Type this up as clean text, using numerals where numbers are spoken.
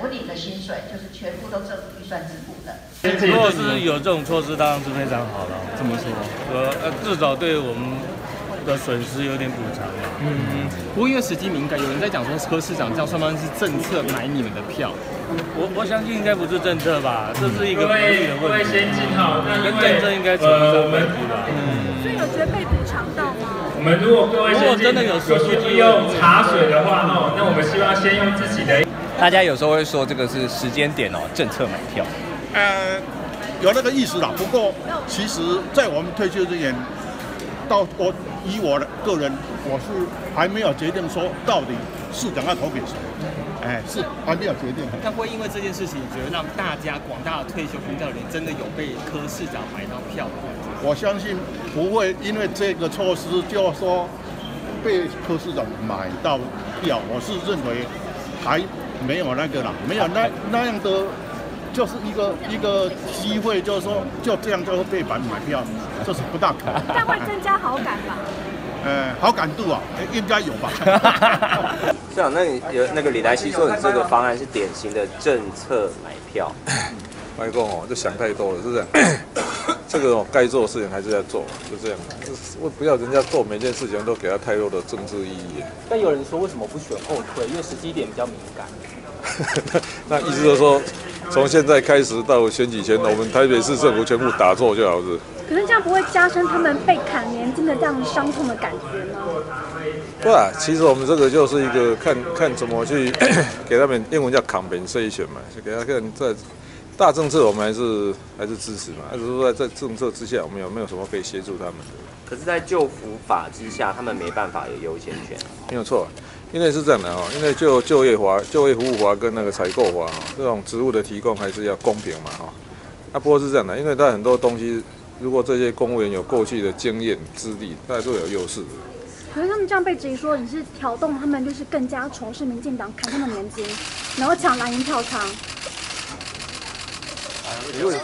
我领的薪水就是全部都政府预算支付的。如果是有这种措施，当然是非常好了。怎么说？至少对我们的损失有点补偿嘛。嗯，不过因为时机敏感，有人在讲说柯市长这样算不算是政策买你们的票？我相信应该不是政策吧，这是一个法律的问题。跟政策应该扯不上关系吧？所以有觉得被补偿到吗？ 我们如果各位真的有需要用茶水的话，那我们希望先用自己的。大家有时候会说这个是时间点哦，政策买票。有那个意思啦。不过其实，在我们退休之前，以我的个人，我是还没有决定说到底市长要投给谁。是还没有决定。那会因为这件事情，觉得让大家广大的退休工作人员真的有被柯市长买到票吗？ 我相信不会因为这个措施就说被柯市长买到票，我是认为还没有那个啦，没有那样的，就是一个机会，就是说就这样就会被买票，这是不大可能。但会增加好感吧？好感度啊，应该有吧。市长，那你有那个李来希说你这个方案是典型的政策买票。麦克哦，就想太多了，是不是？这个该做的事情还是要做，就这样。我不要人家做每件事情都给他太多的政治意义。但有人说为什么不选后退？因为时机点比较敏感。那意思就是说，从现在开始到选举前，我们台北市政府全部打坐就好了。可是这样不会加深他们被砍年金的这样伤痛的感觉吗？不啊，其实我们这个就是一个看怎么去给他们，英文叫 compensation 嘛，就给他看在。 大政策我们还是支持嘛，只是说在政策之下，我们有没有什么可以协助他们的？可是，在救扶法之下，他们没办法有优先权。没有错，因为是这样的因为就业服务法跟那个采购法这种职务的提供还是要公平嘛不过是这样的，因为他很多东西，如果这些公务员有过去的经验资历，他都有优势。 可是他们这样被质疑说你是挑动他们，就是更加仇视民进党，砍他们年金，然后抢蓝营票仓。 是的。